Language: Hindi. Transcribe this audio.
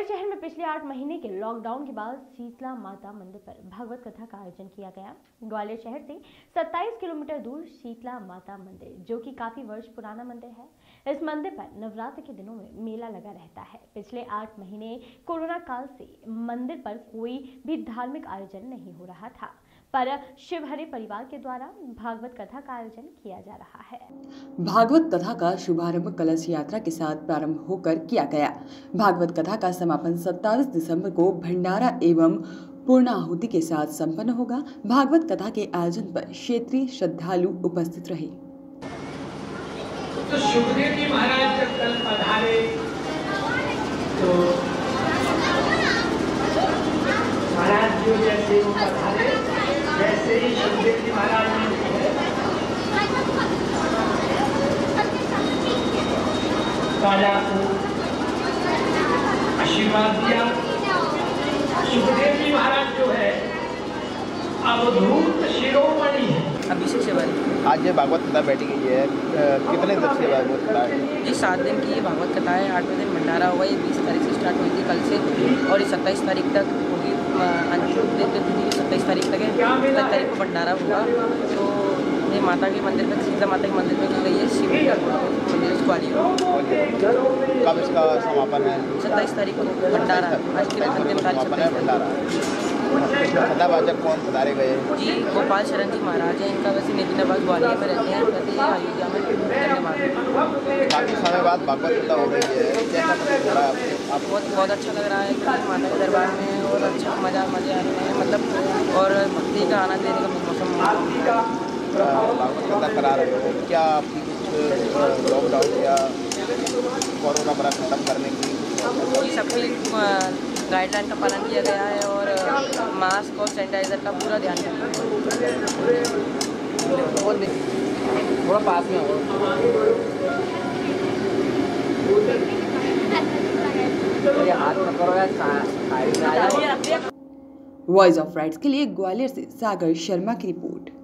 ग्वालियर शहर में पिछले 8 महीने के लॉकडाउन के बाद शीतला माता मंदिर पर भागवत कथा का आयोजन किया गया। ग्वालियर शहर से 27 किलोमीटर दूर शीतला माता मंदिर, जो कि काफी वर्ष पुराना मंदिर है, इस मंदिर पर नवरात्र के दिनों में मेला लगा रहता है। पिछले 8 महीने कोरोना काल से मंदिर पर कोई भी धार्मिक आयोजन नहीं हो रहा था, पर शिवहरे परिवार के द्वारा भागवत कथा का आयोजन किया जा रहा है। भागवत कथा का शुभारंभ कलश यात्रा के साथ प्रारंभ होकर किया गया। भागवत कथा का समापन 27 दिसंबर को भंडारा एवं पूर्णाहुति के साथ संपन्न होगा। भागवत कथा के आयोजन पर क्षेत्रीय श्रद्धालु उपस्थित रहे। तो शुभदेव जी महाराज जब कल पधारे तो महाराज जो जैसे वो पधारे वैसे ही शुभदेव जी महाराज ने आशीर्वाद दिया। शिवहरे जी महाराज जो है अवधूत शिरोमणि अभिषेक सेवा आज ये भागवत कथा बैठी गई है। कितने दिन से भागवत कथा है? ये 7 दिन की ये भागवत कथा है। 8वें दिन भंडारा हुआ, ये 20 तारीख से स्टार्ट हुई थी कल से, और ये 27 तारीख तक होगी। अंतिम दिन 27 तारीख तक है, 27 तारीख को भंडारा हुआ। तो ये माता के मंदिर में, शीतला माता के मंदिर में गई है, शिव मंदिर ग्वालियर। कब इसका समापन है? 27 तारीख को भंडारा है। भंडारा कौन पधारे गए? जी गोपाल शरण जी महाराज हैं। इनका वैसे नेतृत्व ग्वालियर में रहते हैं, अयोध्या में। काफ़ी समय बाद भागवत कथा हो गई है, बहुत अच्छा लग रहा है। माता के दरबार में और अच्छा मज़े आ रहे हैं, मतलब और भक्ति का आनंद लेने का मौसम। भागवत कथा करा रहे हो, क्या आपकी कुछ लॉकडाउन या कोरोना पर खत्म करने की सबकी गाइडलाइन का पालन किया गया है और मास्क और सैनिटाइज़र का पूरा ध्यान रखा है। थोड़ा पास में हो, हाथ न करो यार। वॉइस ऑफ राइट्स के लिए ग्वालियर से सागर शर्मा की रिपोर्ट।